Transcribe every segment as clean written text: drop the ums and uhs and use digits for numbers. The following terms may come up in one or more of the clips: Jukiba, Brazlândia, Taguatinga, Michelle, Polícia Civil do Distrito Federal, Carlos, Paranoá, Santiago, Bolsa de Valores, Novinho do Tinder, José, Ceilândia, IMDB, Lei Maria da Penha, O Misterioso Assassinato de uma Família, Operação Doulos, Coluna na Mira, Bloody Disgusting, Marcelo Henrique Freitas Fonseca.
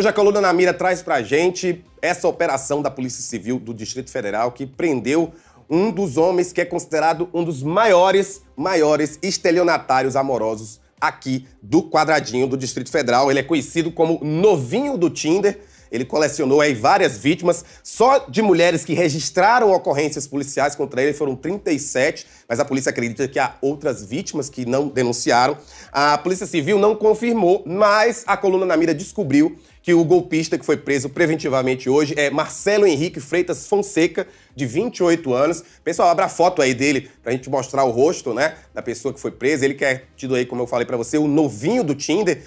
Hoje a Coluna na Mira traz pra gente essa operação da Polícia Civil do Distrito Federal que prendeu um dos homens que é considerado um dos maiores estelionatários amorosos aqui do quadradinho do Distrito Federal. Ele é conhecido como Novinho do Tinder. Ele colecionou aí várias vítimas, só de mulheres que registraram ocorrências policiais contra ele foram 37, mas a polícia acredita que há outras vítimas que não denunciaram. A Polícia Civil não confirmou, mas a Coluna na Mira descobriu que o golpista que foi preso preventivamente hoje é Marcelo Henrique Freitas Fonseca, de 28 anos. Pessoal, abra a foto aí dele pra gente mostrar o rosto, né, da pessoa que foi presa. Ele que é tido aí, como eu falei pra você, o novinho do Tinder,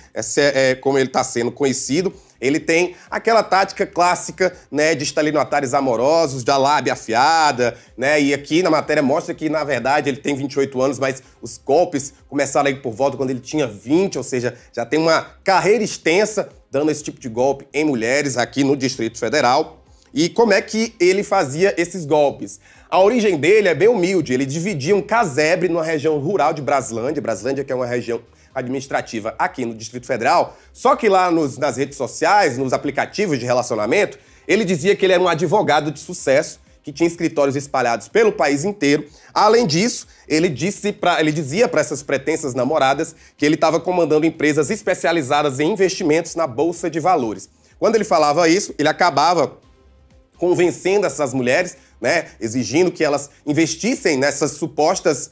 como ele tá sendo conhecido. Ele tem aquela tática clássica, né, de estelionatários amorosos, da lábia afiada, né, e aqui na matéria mostra que, na verdade, ele tem 28 anos, mas os golpes começaram aí por volta quando ele tinha 20, ou seja, já tem uma carreira extensa dando esse tipo de golpe em mulheres aqui no Distrito Federal. E como é que ele fazia esses golpes? A origem dele é bem humilde, ele dividia um casebre numa região rural de Brazlândia, Brazlândia que é uma região administrativa aqui no Distrito Federal, só que lá nas redes sociais, nos aplicativos de relacionamento, ele dizia que ele era um advogado de sucesso, que tinha escritórios espalhados pelo país inteiro. Além disso, ele dizia para essas pretensas namoradas que ele estava comandando empresas especializadas em investimentos na Bolsa de Valores. Quando ele falava isso, ele acabava convencendo essas mulheres, né, exigindo que elas investissem nessas supostas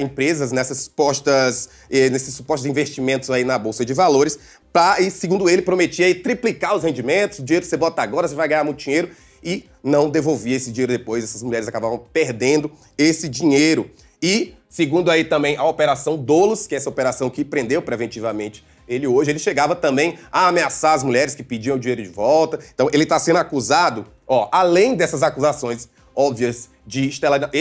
empresas, nesses supostos investimentos aí na Bolsa de Valores, e segundo ele, prometia aí triplicar os rendimentos, o dinheiro que você bota agora, você vai ganhar muito dinheiro, e não devolvia esse dinheiro depois, essas mulheres acabavam perdendo esse dinheiro. E, segundo aí também a Operação Doulos, que é essa operação que prendeu preventivamente ele hoje, ele chegava também a ameaçar as mulheres que pediam o dinheiro de volta. Então, ele está sendo acusado, ó, além dessas acusações óbvias de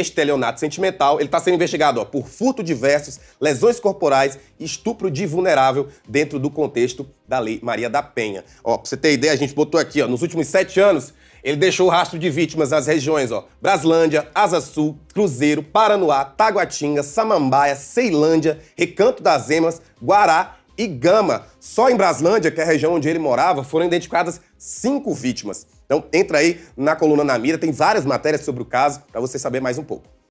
estelionato sentimental, ele está sendo investigado, ó, por furto de versos, lesões corporais e estupro de vulnerável dentro do contexto da Lei Maria da Penha. Ó, pra você ter ideia, a gente botou aqui, ó, nos últimos 7 anos, ele deixou o rastro de vítimas nas regiões, ó, Brazlândia, Asa Sul, Cruzeiro, Paranoá, Taguatinga, Samambaia, Ceilândia, Recanto das Emas, Guará e Gama. Só em Brazlândia, que é a região onde ele morava, foram identificadas 5 vítimas. Então entra aí na Coluna na Mira, tem várias matérias sobre o caso para você saber mais um pouco.